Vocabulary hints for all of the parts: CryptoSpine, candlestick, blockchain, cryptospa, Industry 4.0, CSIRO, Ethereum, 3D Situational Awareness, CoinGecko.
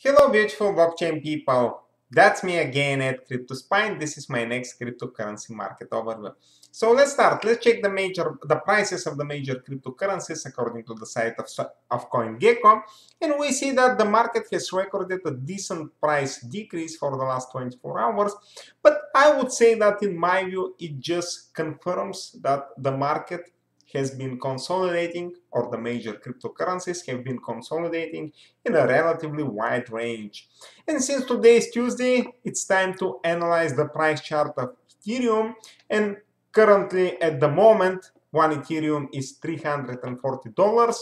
Hello beautiful blockchain people, that's me again at CryptoSpine. This is my next cryptocurrency market overview. So let's start. Let's check the prices of the major cryptocurrencies according to the site of CoinGecko, and we see that the market has recorded a decent price decrease for the last 24 hours, but I would say that in my view it just confirms that the market has been consolidating, or the major cryptocurrencies have been consolidating in a relatively wide range. And since today is Tuesday, it's time to analyze the price chart of Ethereum, and currently at the moment one Ethereum is $340.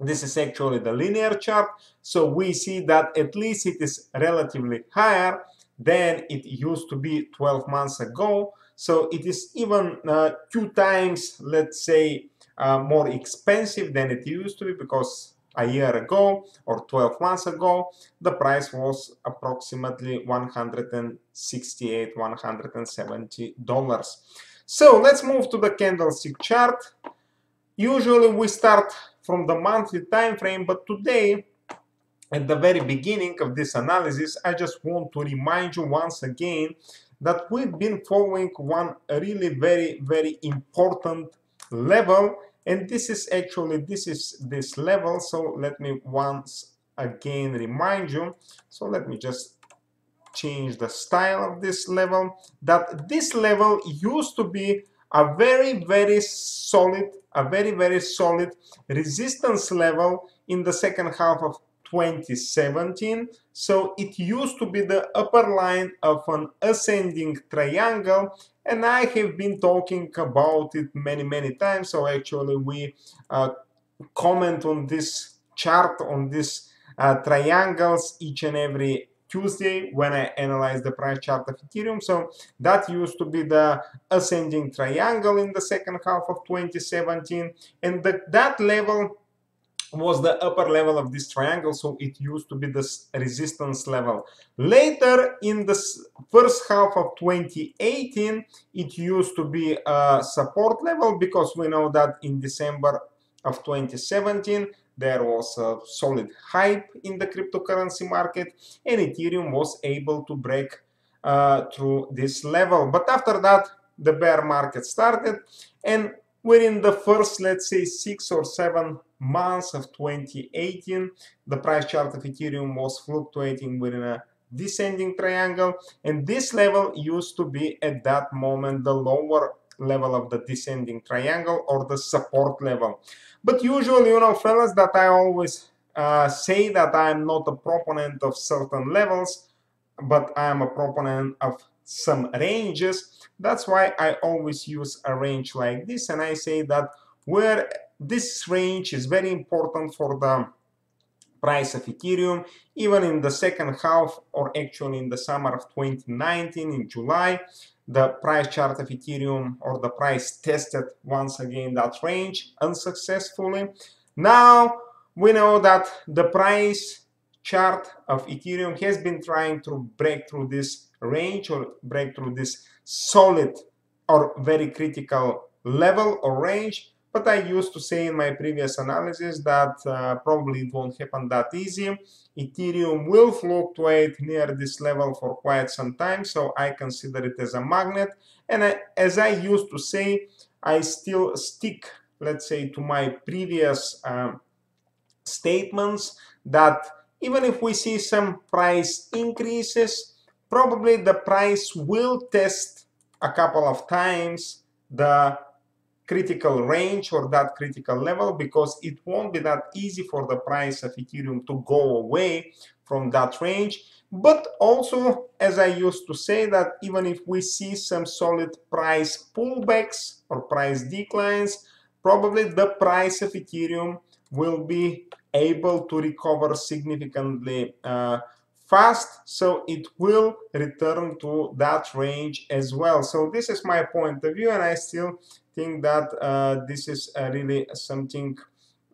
This is actually the linear chart, so we see that at least it is relatively higher than it used to be 12 months ago. So it is even 2 times, let's say, more expensive than it used to be, because a year ago or 12 months ago the price was approximately $168–$170. So let's move to the candlestick chart. Usually we start from the monthly time frame, but today at the very beginning of this analysis I just want to remind you once again that we've been following one really very, very important level, and this is this level. So let me once again remind you, so let me just change the style of this level, that this level used to be a very, very solid resistance level in the second half of 2017. So it used to be the upper line of an ascending triangle, and I have been talking about it many times. So actually we comment on this chart, on these triangles, each and every Tuesday when I analyze the price chart of Ethereum. So that used to be the ascending triangle in the second half of 2017, and that level was the upper level of this triangle, so it used to be this resistance level. Later in the first half of 2018 it used to be a support level, because we know that in December of 2017 there was a solid hype in the cryptocurrency market, and Ethereum was able to break through this level. But after that the bear market started, and within the first, let's say, 6 or 7 months of 2018 the price chart of Ethereum was fluctuating within a descending triangle, and this level used to be at that moment the lower level of the descending triangle, or the support level. But usually, you know, fellas, that I always say that I'm not a proponent of certain levels, but I'm a proponent of some ranges. That's why I always use a range like this, and I say that where this range is very important for the price of Ethereum. Even in the second half, or actually in the summer of 2019, in July, the price chart of Ethereum, or the price, tested once again that range unsuccessfully. Now we know that the price chart of Ethereum has been trying to break through this range, or break through this solid or very critical level or range. But I used to say in my previous analysis that probably it won't happen that easy. Ethereum will fluctuate near this level for quite some time, so I consider it as a magnet. And as I used to say, I still stick, let's say, to my previous statements, that even if we see some price increases, probably the price will test a couple of times the critical range, or that critical level, because it won't be that easy for the price of Ethereum to go away from that range. But also, as I used to say, that even if we see some solid price pullbacks or price declines, probably the price of Ethereum will be able to recover significantly fast, so it will return to that range as well. So this is my point of view, and I still think that this is really something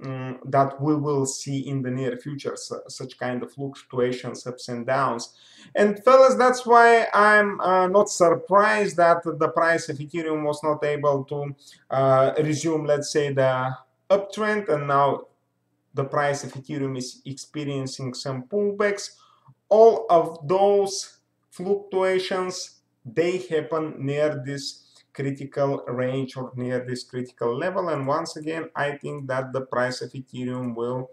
that we will see in the near future, so such kind of fluctuations, ups and downs. And fellas, that's why I'm not surprised that the price of Ethereum was not able to resume, let's say, the uptrend, and now the price of Ethereum is experiencing some pullbacks. All of those fluctuations, they happen near this critical range or near this critical level, and once again I think that the price of Ethereum will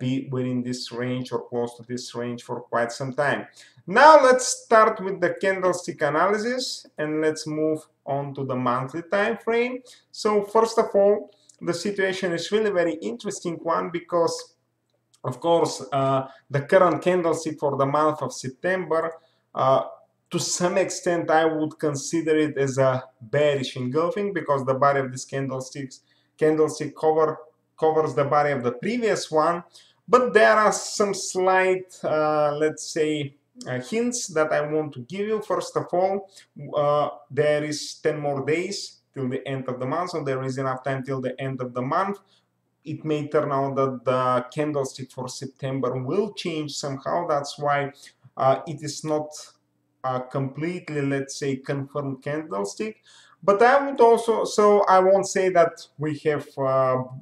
be within this range or close to this range for quite some time. Now let's start with the candlestick analysis and let's move on to the monthly time frame. So first of all, the situation is really very interesting one because of course the current candlestick for the month of September, to some extent I would consider it as a bearish engulfing because the body of this candlestick covers the body of the previous one, but there are some slight, let's say, hints that I want to give you. First of all, there is 10 more days till the end of the month, so there is enough time till the end of the month. It may turn out that the candlestick for September will change somehow. That's why it is not a completely, let's say, confirmed candlestick, but I would also, so I won't say that we have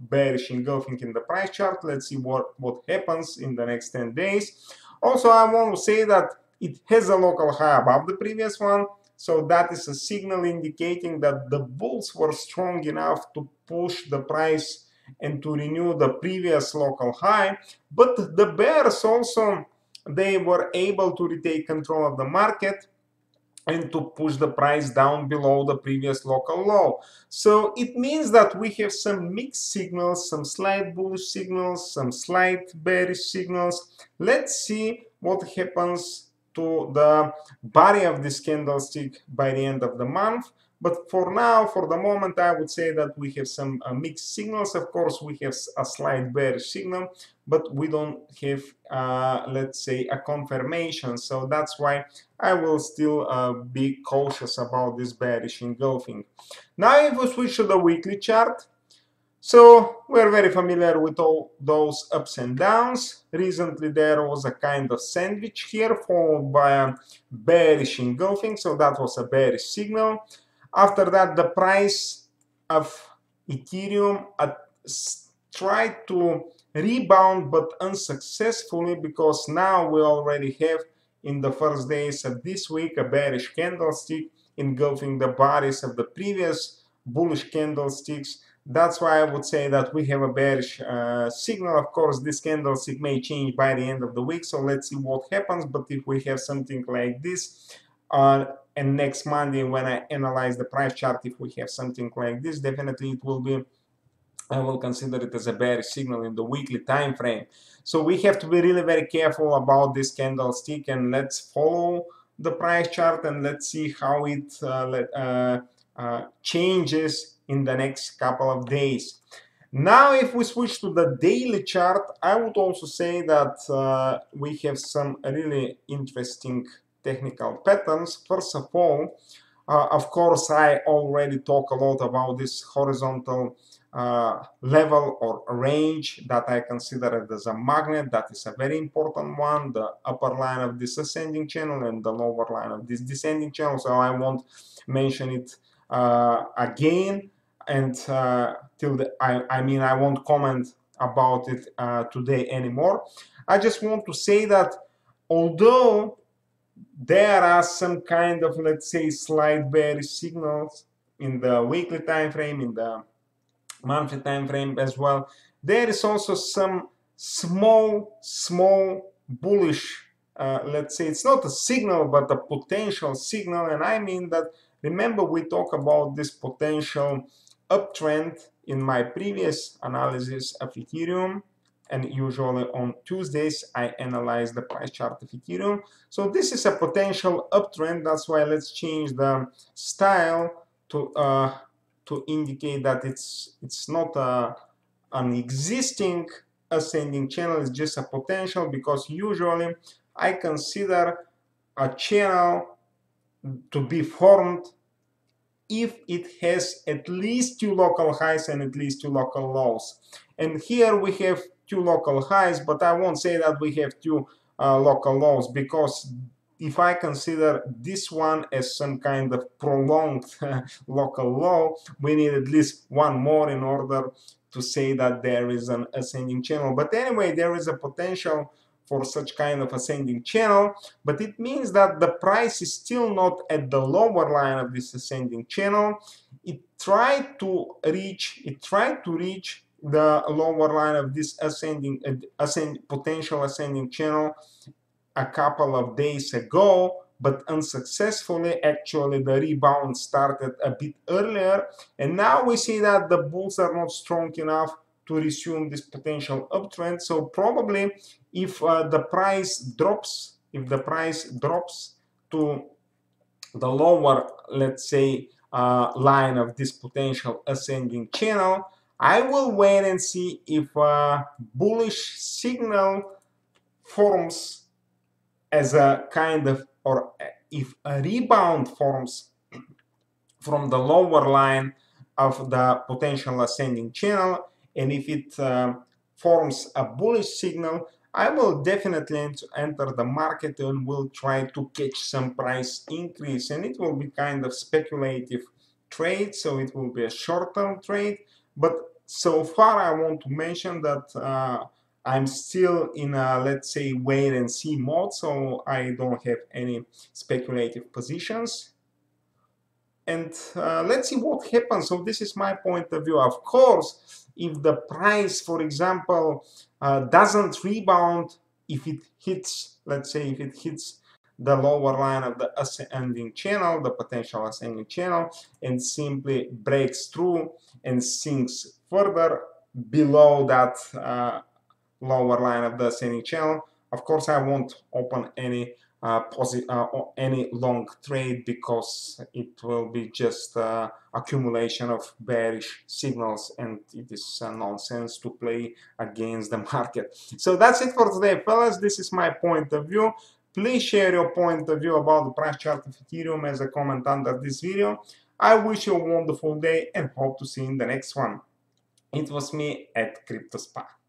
bearish engulfing in the price chart. Let's see what happens in the next 10 days. Also, I want to say that it has a local high above the previous one, so that is a signal indicating that the bulls were strong enough to push the price and to renew the previous local high, but the bears also, they were able to retake control of the market and to push the price down below the previous local low. So it means that we have some mixed signals, some slight bullish signals, some slight bearish signals. Let's see what happens to the body of this candlestick by the end of the month. But for now, for the moment, I would say that we have some mixed signals. Of course, we have a slight bearish signal, but we don't have, let's say, a confirmation. So that's why I will still be cautious about this bearish engulfing. Now, if we switch to the weekly chart, so we're very familiar with all those ups and downs. Recently, there was a kind of sandwich here, followed by a bearish engulfing. So that was a bearish signal. After that, the price of Ethereum tried to rebound, but unsuccessfully, because now we already have in the first days of this week a bearish candlestick engulfing the bodies of the previous bullish candlesticks. That's why I would say that we have a bearish signal. Of course, this candlestick may change by the end of the week, so let's see what happens. But if we have something like this, and next Monday, when I analyze the price chart, if we have something like this, definitely it will be, I will consider it as a bearish signal in the weekly time frame. So we have to be really very careful about this candlestick, and let's follow the price chart and let's see how it changes in the next couple of days. Now, if we switch to the daily chart, I would also say that we have some really interesting technical patterns. First of all, of course, I already talk a lot about this horizontal level or range that I consider it as a magnet. That is a very important one, the upper line of this ascending channel and the lower line of this descending channel, so I won't mention it again, and I won't comment about it today anymore. I just want to say that although there are some kind of, let's say, slight bearish signals in the weekly time frame, in the monthly time frame as well, there is also some small bullish, let's say, it's not a signal but a potential signal, and I mean that, remember, we talk about this potential uptrend in my previous analysis of Ethereum. And usually on Tuesdays, I analyze the price chart of Ethereum. So this is a potential uptrend. That's why let's change the style to indicate that it's not an existing ascending channel. It's just a potential, because usually I consider a channel to be formed if it has at least 2 local highs and at least 2 local lows. And here we have 2 local highs, but I won't say that we have 2 local lows, because if I consider this one as some kind of prolonged local low, we need at least one more in order to say that there is an ascending channel. But anyway, there is a potential for such kind of ascending channel, but it means that the price is still not at the lower line of this ascending channel. It tried to reach the lower line of this potential ascending channel a couple of days ago, but unsuccessfully. Actually, the rebound started a bit earlier, and now we see that the bulls are not strong enough to resume this potential uptrend. So probably if the price drops to the lower, let's say, line of this potential ascending channel, I will wait and see if a bullish signal forms as a kind of, or if a rebound forms from the lower line of the potential ascending channel. And if it forms a bullish signal, I will definitely enter the market and will try to catch some price increase. And it will be kind of speculative trade, so it will be a short-term trade. But so far I want to mention that I'm still in a, let's say, wait and see mode, so I don't have any speculative positions. And let's see what happens. So this is my point of view. Of course, if the price, for example, doesn't rebound, if it hits, let's say, if it hits the lower line of the ascending channel, the potential ascending channel, and simply breaks through and sinks further below that lower line of the ascending channel, of course I won't open any long trade, because it will be just accumulation of bearish signals, and it is nonsense to play against the market. So that's it for today, fellas. This is my point of view. Please share your point of view about the price chart of Ethereum as a comment under this video. I wish you a wonderful day and hope to see you in the next one. It was me at CryptoSpa.